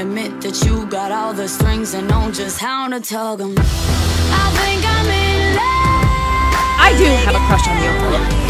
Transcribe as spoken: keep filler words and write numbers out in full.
Admit that you got all the strings and know just how to tug them. I think I'm in love. I do have a crush on you.